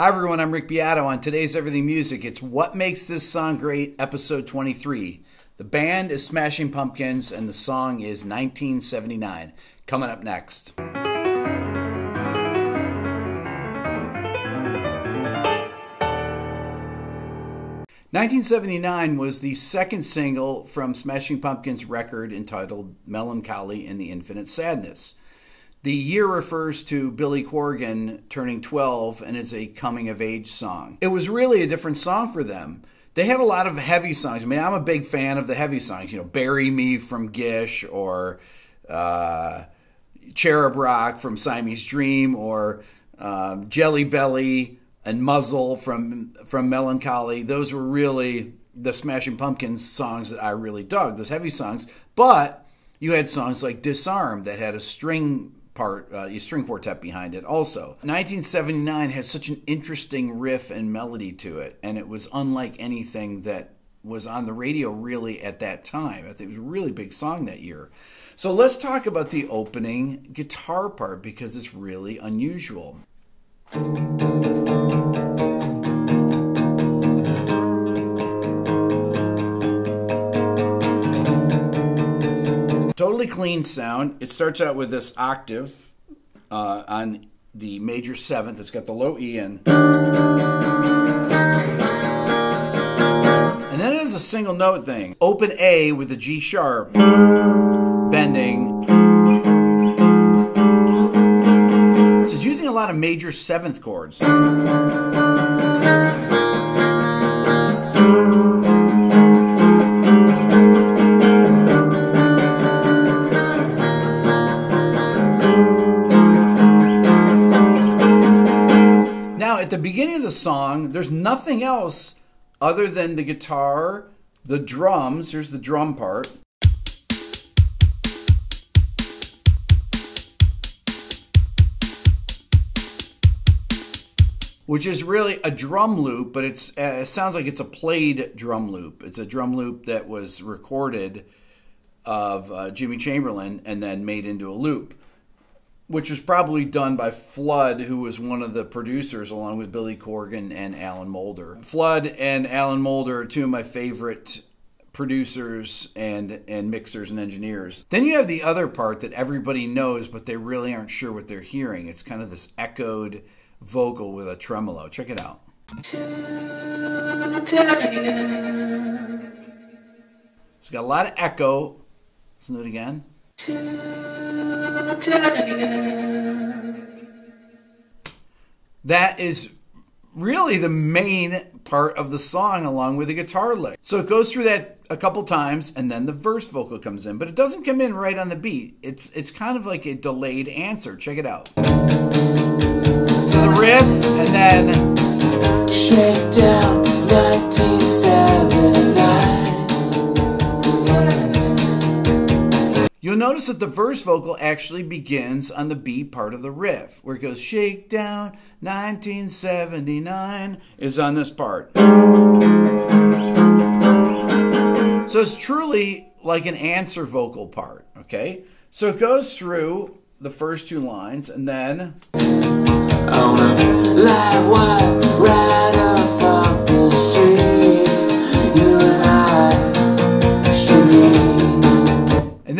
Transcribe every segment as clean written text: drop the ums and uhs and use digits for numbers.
Hi everyone, I'm Rick Beato. On today's Everything Music, it's What Makes This Song Great, episode 23. The band is Smashing Pumpkins and the song is 1979. Coming up next. "1979" was the second single from Smashing Pumpkins' record entitled Mellon Collie and the Infinite Sadness. The year refers to Billy Corgan turning 12 and is a coming-of-age song. It was really a different song for them. They had a lot of heavy songs. I mean, I'm a big fan of the heavy songs. You know, Bury Me from Gish, or Cherub Rock from Siamese Dream, or Jelly Belly and Muzzle from Melancholy. Those were really the Smashing Pumpkins songs that I really dug, those heavy songs. But you had songs like Disarm that had a string part, a string quartet behind it also. 1979 has such an interesting riff and melody to it, and it was unlike anything that was on the radio really at that time. I think it was a really big song that year. So let's talk about the opening guitar part, because it's really unusual. Totally clean sound. It starts out with this octave on the major seventh. It's got the low E in. And then it is a single note thing. Open A with the G sharp, bending. So it's using a lot of major seventh chords. At the beginning of the song, there's nothing else other than the guitar, the drums. Here's the drum part. Which is really a drum loop, but it's, it sounds like it's a played drum loop. It's a drum loop that was recorded of Jimmy Chamberlin and then made into a loop, which was probably done by Flood, who was one of the producers, along with Billy Corgan and Alan Moulder. Flood and Alan Moulder are two of my favorite producers and mixers and engineers. Then you have the other part that everybody knows, but they really aren't sure what they're hearing. It's kind of this echoed vocal with a tremolo. Check it out. It's got a lot of echo. Listen to it again. That is really the main part of the song, along with the guitar lick. So it goes through that a couple times, and then the verse vocal comes in, but it doesn't come in right on the beat. It's kind of like a delayed answer. Check it out. So the riff, and then Shakedown 1979. You'll notice that the verse vocal actually begins on the B part of the riff, where it goes, Shakedown 1979 is on this part. So it's truly like an answer vocal part, okay? So it goes through the first two lines, and then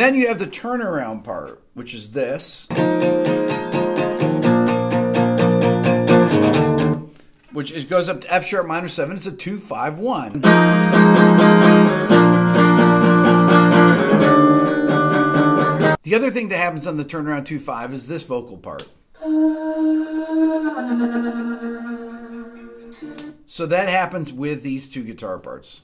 then you have the turnaround part, which is this, which is, goes up to F sharp minor 7. It's a 2-5-1. The other thing that happens on the turnaround 2-5 is this vocal part. So that happens with these two guitar parts.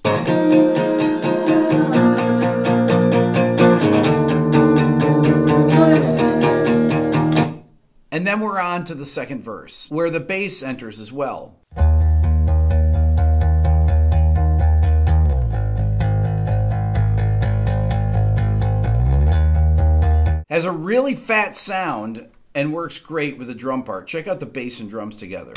And then we're on to the second verse, where the bass enters as well. Has a really fat sound and works great with the drum part. Check out the bass and drums together.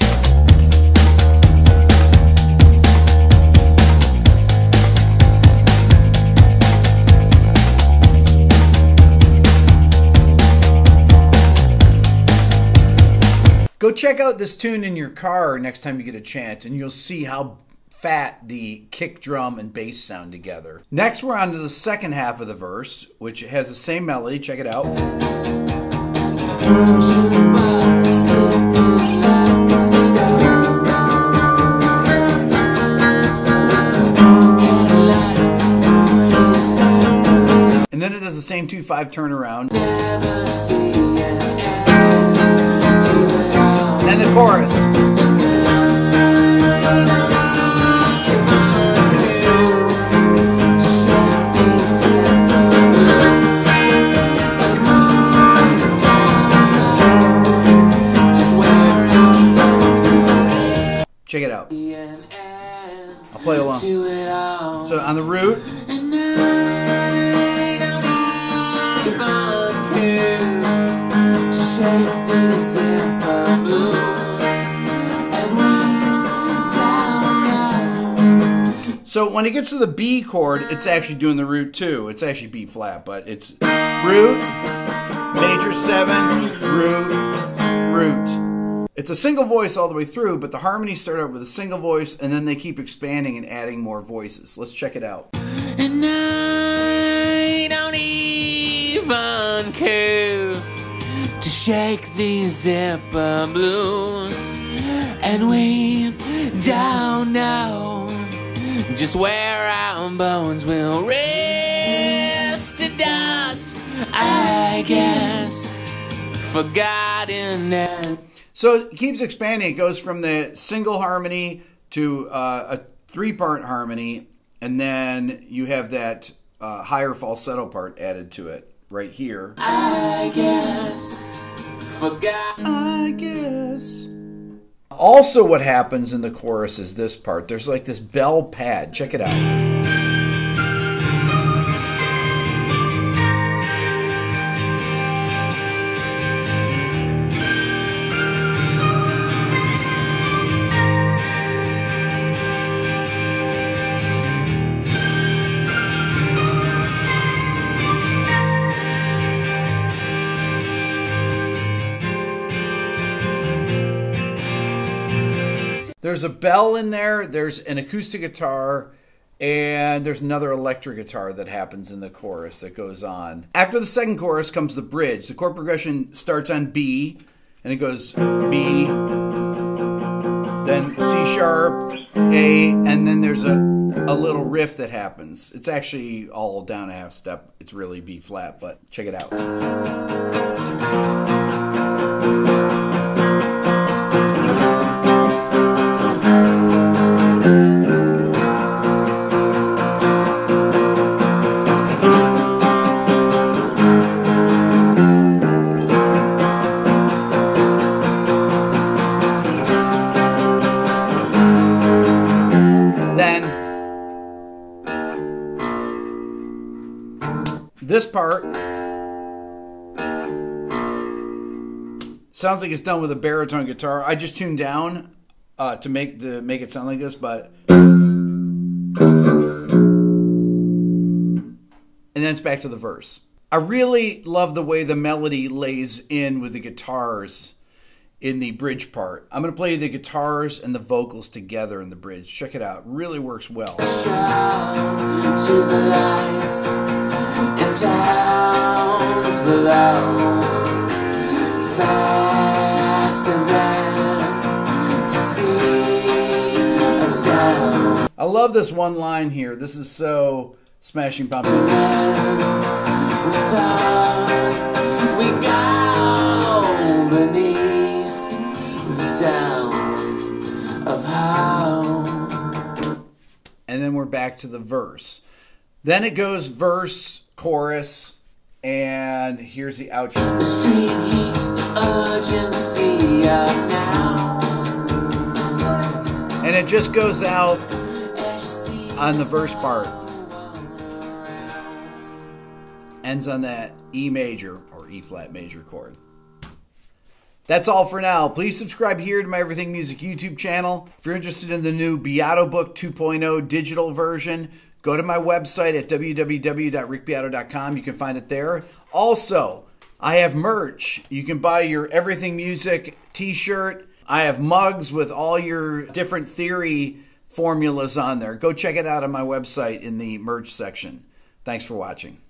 Go check out this tune in your car next time you get a chance, and you'll see how fat the kick drum and bass sound together. Next, we're on to the second half of the verse, which has the same melody. Check it out. And then it does the same 2-5 turnaround. And then the chorus. Check it out. I'll play along. So on the root. So when it gets to the B chord, it's actually doing the root too. It's actually B flat, but it's root, major 7, root. It's a single voice all the way through, but the harmonies start out with a single voice, and then they keep expanding and adding more voices. Let's check it out. And I don't even care to shake these zipper blues, and we don't know just where our bones will rest to dust, I guess, forgotten now. So it keeps expanding. It goes from the single harmony to a 3-part harmony, and then you have that higher falsetto part added to it right here. I guess, forgot. I guess. Also, what happens in the chorus is this part. There's like this bell pad. Check it out. There's a bell in there, there's an acoustic guitar, and there's another electric guitar that happens in the chorus that goes on. After the second chorus comes the bridge. The chord progression starts on B, and it goes B, then C sharp, A, and then there's a little riff that happens. It's actually all down a half step. It's really B flat, but check it out. This part sounds like it's done with a baritone guitar. I just tuned down to make it sound like this, but and then it's back to the verse. I really love the way the melody lays in with the guitars in the bridge part. I'm gonna play the guitars and the vocals together in the bridge. Check it out. Really works well. Shout to the lights. Towns below, faster than the speed of sound. I love this one line here. This is so Smashing Pumpkins. We go beneath the sound of how. And then we're back to the verse. Then it goes verse, chorus, and here's the outro. The street heats the urgency of now. And it just goes out on the verse part. Ends on that E major or E flat major chord. That's all for now. Please subscribe here to my Everything Music YouTube channel. If you're interested in the new Beato Book 2.0 digital version, go to my website at www.rickbeato.com. You can find it there. Also, I have merch. You can buy your Everything Music t-shirt. I have mugs with all your different theory formulas on there. Go check it out on my website in the merch section. Thanks for watching.